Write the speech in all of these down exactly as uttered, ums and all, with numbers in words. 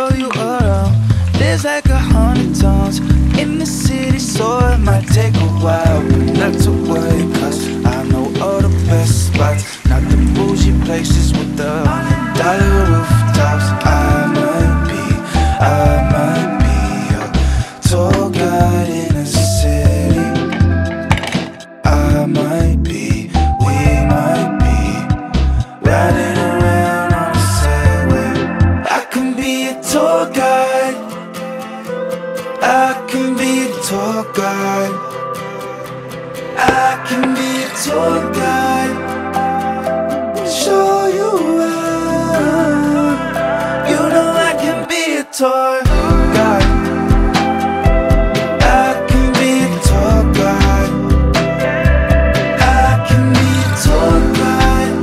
show you around. There's like a hundred towns in the city, so it might take a while, but not to worry, cause I know all the best spots, not the bougie places with the dollar rooftops. I might be, I might be a tour guide in a city. I might be, we might be riding around on the subway. I can be a tour guide, I can be a tour guide, I can be a tour guide, show you around. You know I can be a tour guide, I can be a tour guide, I can be a tour guide,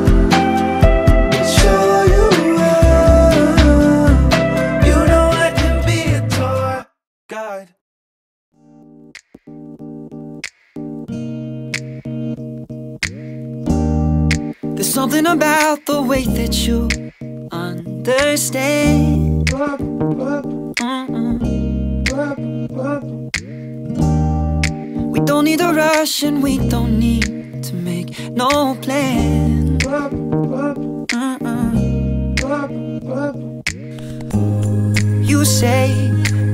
show you around. You know I can be a tour guide. There's something about the way that you understand. Mm-mm. We don't need a rush and we don't need to make no plan. Mm-mm. You say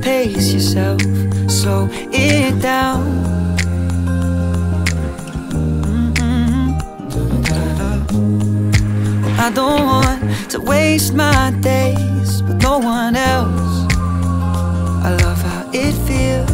pace yourself, slow it down. I don't want to waste my days with no one else. I love how it feels.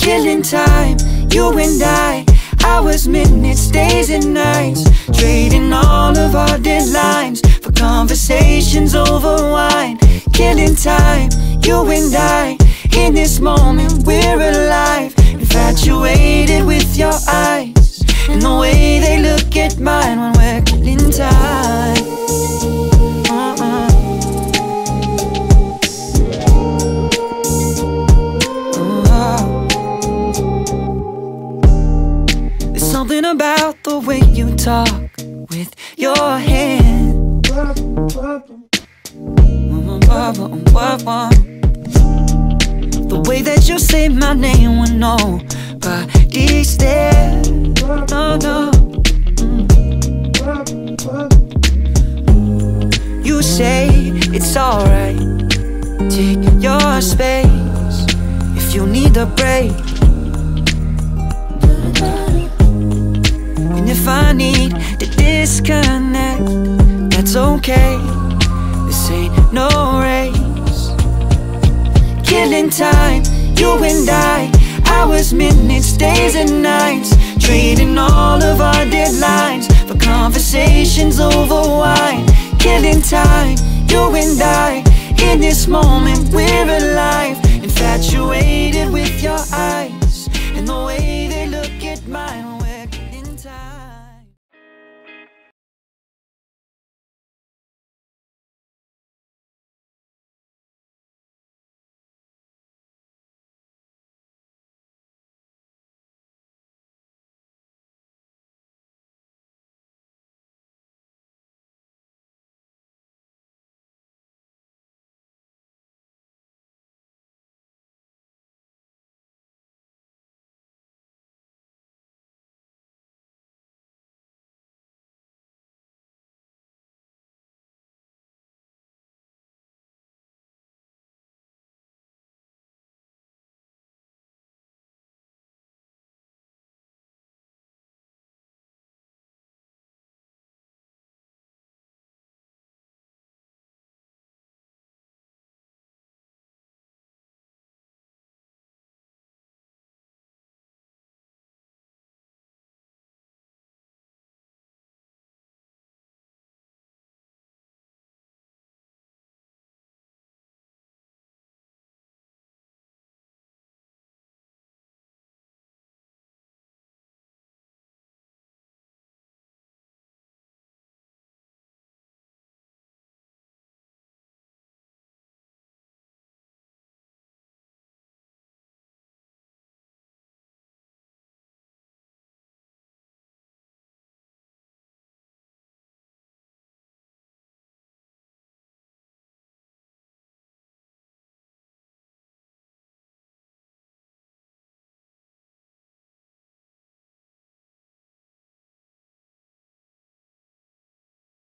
Killing time, you and I. Hours, minutes, days and nights. Trading all of our deadlines for conversations over wine. Killing time, you and I. In this moment we're alive. Infatuated with your eyes and the way they look at mine when we're killing time. There's something about the way you talk with your hand. The way that you say my name when nobody stares. No, no. You say it's alright, take your space if you need a break. And if I need to disconnect, that's okay, this ain't no race. Killing time, you and I. Hours, minutes, days and nights. Trading all of our deadlines for conversations over wine. Killing time, you and I. In this moment we're alive. Infatuated with your eyes and the way they look at mine.